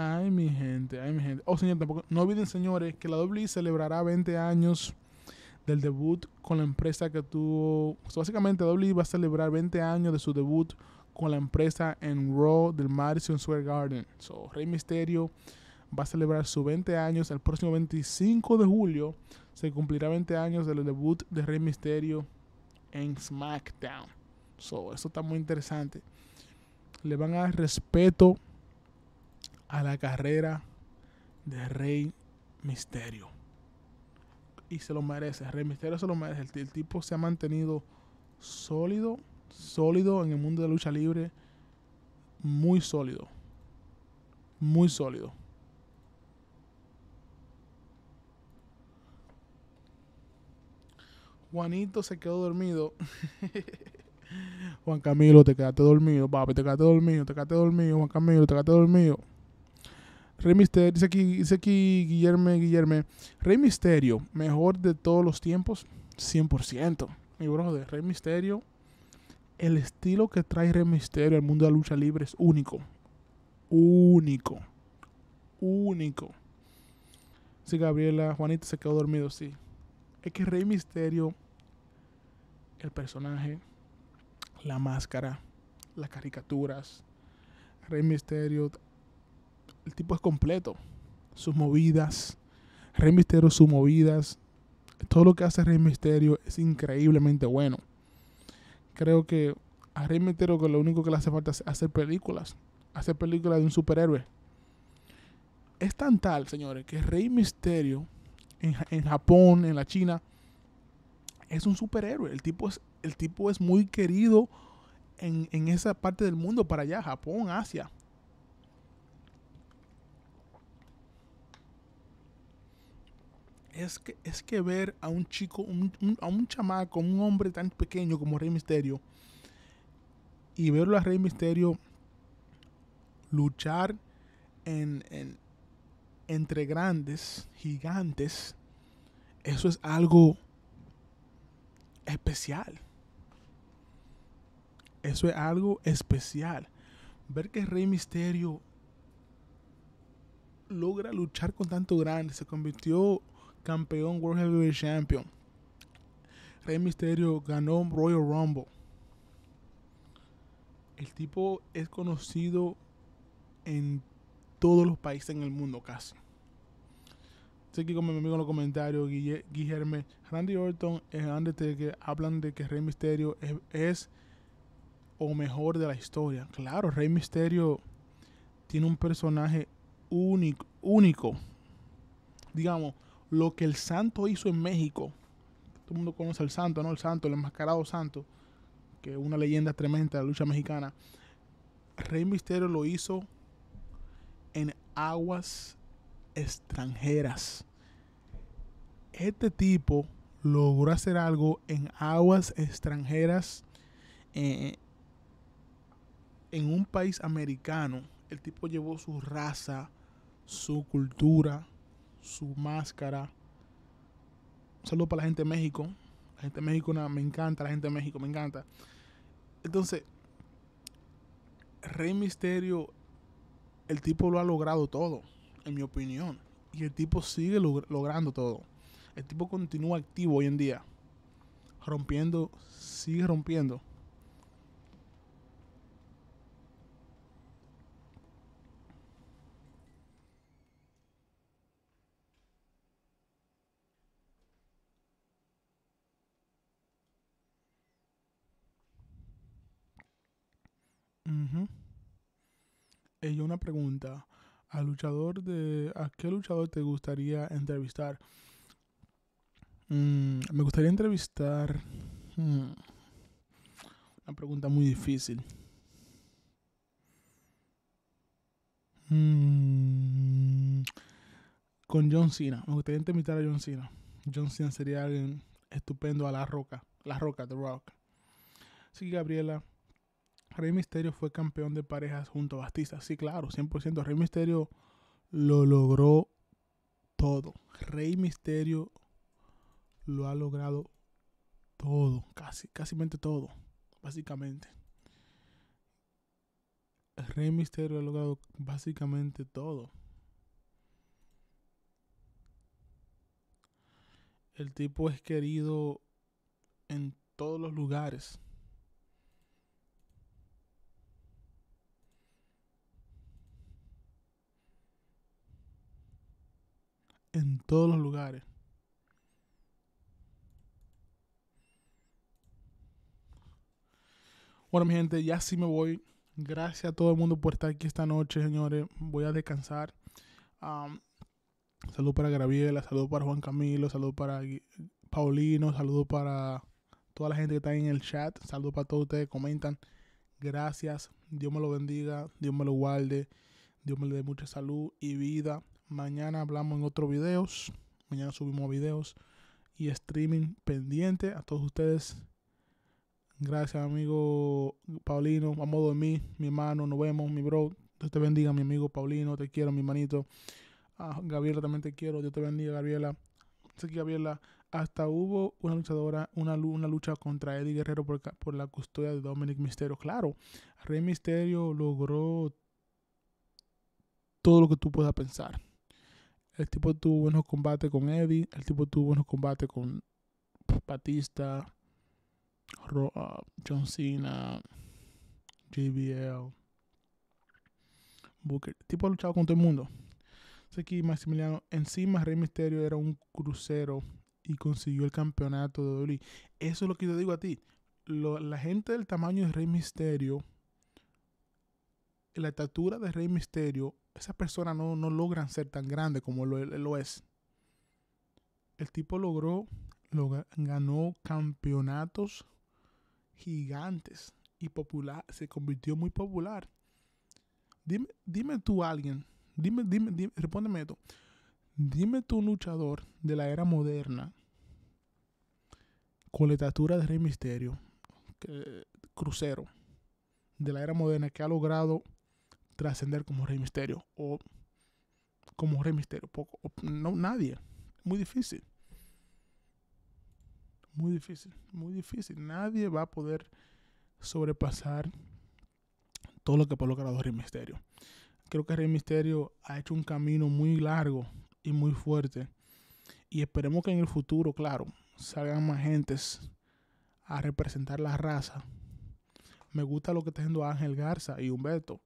Ay, mi gente, ay, mi gente. Oh, señor, tampoco, no olviden, señores, que la WWE celebrará 20 años del debut con la empresa que tuvo. O sea, básicamente, WWE va a celebrar 20 años de su debut con la empresa en Raw del Madison Square Garden. So, Rey Mysterio va a celebrar sus 20 años. El próximo 25 de julio se cumplirá 20 años del debut de Rey Mysterio en SmackDown. So, eso está muy interesante. Le van a dar respeto a la carrera de Rey Mysterio. Y se lo merece. Rey Mysterio se lo merece. El tipo se ha mantenido sólido. Sólido en el mundo de la lucha libre. Muy sólido. Muy sólido. Juanito se quedó dormido. Juan Camilo, te quedaste dormido, papi, te quedaste dormido, Juan Camilo, te quedaste dormido. Rey Mysterio, dice aquí Guillermo, Rey Mysterio, mejor de todos los tiempos, 100%. Mi brother, Rey Mysterio, el estilo que trae Rey Mysterio al mundo de la lucha libre es único. Único. Único. Sí, Gabriela, Juanito se quedó dormido, sí. Es que Rey Mysterio, el personaje, la máscara, las caricaturas, Rey Mysterio, el tipo es completo. Sus movidas, Rey Mysterio, sus movidas, todo lo que hace Rey Mysterio es increíblemente bueno. Creo que a Rey Mysterio lo único que le hace falta es hacer películas de un superhéroe. Es tan tal, señores, que Rey Mysterio en Japón, en la China, es un superhéroe. El tipo es muy querido en esa parte del mundo para allá, Japón, Asia. Es que ver a un chico, a un chamaco, un hombre tan pequeño como Rey Mysterio, y verlo a Rey Mysterio luchar entre grandes, gigantes, eso es algo especial. Eso es algo especial. Ver que Rey Mysterio logra luchar con tanto grande. Se convirtió campeón World Heavyweight Champion. Rey Mysterio ganó Royal Rumble. El tipo es conocido en todos los países en el mundo casi. Estoy aquí con mi amigo en los comentarios, Guillermo. Randy Orton y Undertaker hablan de que Rey Mysterio es o mejor de la historia. Claro, Rey Mysterio tiene un personaje único. Digamos, lo que El Santo hizo en México. Todo el mundo conoce El Santo, ¿no? El Santo, el enmascarado Santo, que es una leyenda tremenda de la lucha mexicana. Rey Mysterio lo hizo en aguas extranjeras. Este tipo logró hacer algo en aguas extranjeras, en un país americano. El tipo llevó su raza, su cultura, su máscara. Un saludo para la gente de México. La gente de México, me encanta la gente de México, me encanta. Entonces, Rey Mysterio, el tipo lo ha logrado todo, en mi opinión. Y el tipo sigue logrando todo. El tipo continúa activo hoy en día. Rompiendo, sigue rompiendo. Y una pregunta, ¿a qué luchador te gustaría entrevistar? Me gustaría entrevistar... Una pregunta muy difícil. Con John Cena. Me gustaría entrevistar a John Cena. John Cena sería alguien estupendo. A La Roca. La Roca, The Rock. Así que, Gabriela, Rey Mysterio fue campeón de parejas junto a Batista. Sí, claro, 100%. Rey Mysterio lo logró todo. Rey Mysterio lo ha logrado todo. Casi todo, básicamente. Rey Mysterio ha logrado básicamente todo. El tipo es querido en todos los lugares. En todos los lugares. Bueno, mi gente, ya sí me voy. Gracias a todo el mundo por estar aquí esta noche, señores. Voy a descansar. Salud para Graviela, salud para Juan Camilo, salud para Paulino, salud para toda la gente que está ahí en el chat. Salud para todos ustedes que comentan. Gracias. Dios me lo bendiga, Dios me lo guarde, Dios me le dé mucha salud y vida. Mañana hablamos en otros videos. Mañana subimos videos y streaming pendiente a todos ustedes. Gracias, amigo Paulino. Vamos a dormir, mi hermano. Nos vemos, mi bro. Dios te bendiga, mi amigo Paulino. Te quiero, mi hermanito. Gabriela, también te quiero. Dios te bendiga, Gabriela. Sé que, Gabriela, hasta hubo una luchadora, una lucha contra Eddie Guerrero por la custodia de Dominic Misterio. Claro, Rey Mysterio logró todo lo que tú puedas pensar. El tipo tuvo buenos combates con Eddie. El tipo tuvo buenos combates con Batista, John Cena, JBL, Booker. El tipo ha luchado con todo el mundo. Sé que Maximiliano, encima Rey Mysterio era un crucero y consiguió el campeonato de WWE. Eso es lo que yo digo a ti. La gente del tamaño de Rey Mysterio, la estatura de Rey Mysterio, esas personas no logran ser tan grandes como lo es. El tipo ganó campeonatos gigantes y popular, se convirtió muy popular. Dime tú a alguien, dime, respóndeme esto. Dime tú un luchador de la era moderna con la estatura de Rey Mysterio, crucero, de la era moderna, que ha logrado trascender como Rey Mysterio o como Rey Mysterio. No, nadie. Muy difícil. Muy difícil, muy difícil. Nadie va a poder sobrepasar todo lo que ha logrado Rey Mysterio. Creo que Rey Mysterio ha hecho un camino muy largo y muy fuerte. Y esperemos que en el futuro, claro, salgan más gentes a representar la raza. Me gusta lo que está haciendo Ángel Garza y Humberto.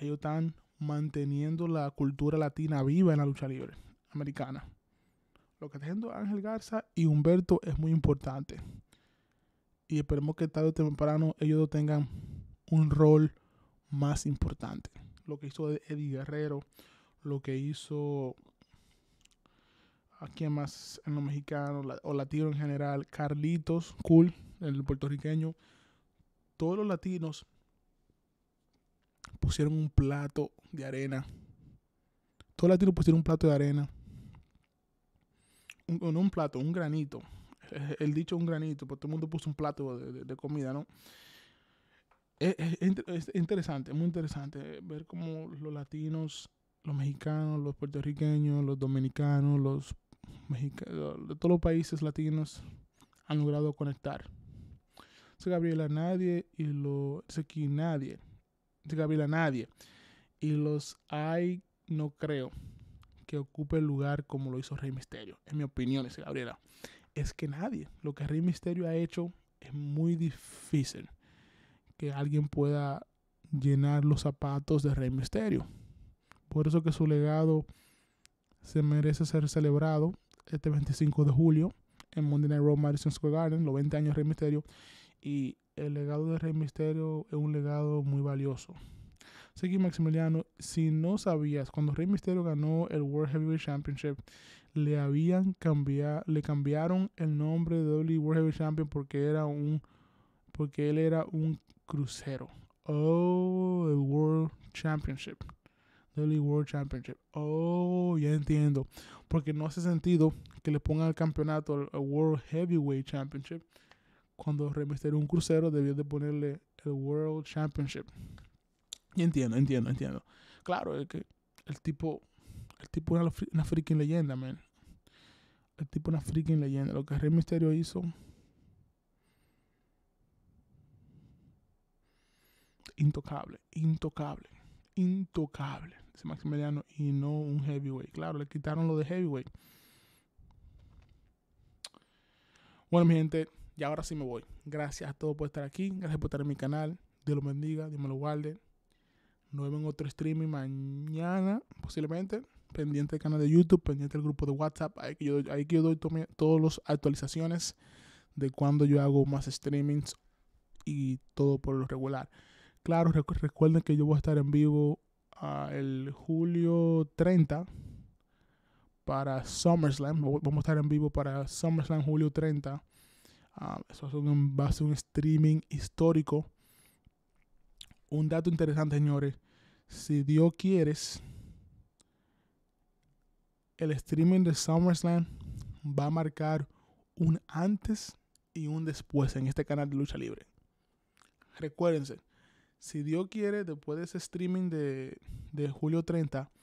Ellos están manteniendo la cultura latina viva en la lucha libre americana. Lo que está haciendo Ángel Garza y Humberto es muy importante. Y esperemos que tarde o temprano ellos tengan un rol más importante. Lo que hizo Eddie Guerrero, lo que hizo... aquí más en los mexicanos o latinos en general. Carlitos Cool, el puertorriqueño. Todos los latinos pusieron un plato de arena. Todos los latinos pusieron un plato de arena. No un plato, un granito. El dicho un granito, pero todo el mundo puso un plato de comida, ¿no? Es interesante, muy interesante ver cómo los latinos, los mexicanos, los puertorriqueños, los dominicanos, los mexicanos, de todos los países latinos han logrado conectar. Gabriela, nadie y los aquí nadie. Gabriela, nadie y los hay, no creo que ocupe el lugar como lo hizo Rey Mysterio. En mi opinión, es Gabriela, es que nadie. Lo que Rey Mysterio ha hecho es muy difícil que alguien pueda llenar los zapatos de Rey Mysterio. Por eso que su legado se merece ser celebrado este 25 de julio en Monday Night Raw, Madison Square Garden, los 20 años de Rey Mysterio. Y el legado de Rey Mysterio es un legado muy valioso. Así que, Maximiliano, si no sabías, cuando Rey Mysterio ganó el World Heavyweight Championship, le cambiaron el nombre de WWE World Heavyweight Champion porque él era un crucero. Oh, el World Championship. WWE World Championship. Oh, ya entiendo. Porque no hace sentido que le pongan al campeonato el World Heavyweight Championship. Cuando Rey Mysterio un crucero, debió de ponerle el World Championship. Y entiendo. Claro, es que el tipo era una freaking leyenda, man. El tipo una freaking leyenda. Lo que Rey Mysterio hizo intocable, intocable, intocable, ese Maximiliano, y no un heavyweight. Claro, le quitaron lo de heavyweight. Bueno, mi gente, y ahora sí me voy. Gracias a todos por estar aquí, gracias por estar en mi canal. Dios los bendiga, Dios me lo guarde. Nos vemos en otro streaming mañana, posiblemente. Pendiente del canal de YouTube, pendiente del grupo de WhatsApp. Ahí que yo doy todas las actualizaciones de cuando yo hago más streamings y todo por lo regular. Claro, recuerden que yo voy a estar en vivo el julio 30 para SummerSlam. Vamos a estar en vivo para SummerSlam julio 30. Eso va a ser un streaming histórico. Un dato interesante, señores. Si Dios quiere, el streaming de SummerSlam va a marcar un antes y un después en este canal de lucha libre. Recuérdense, si Dios quiere, después de ese streaming de julio 30,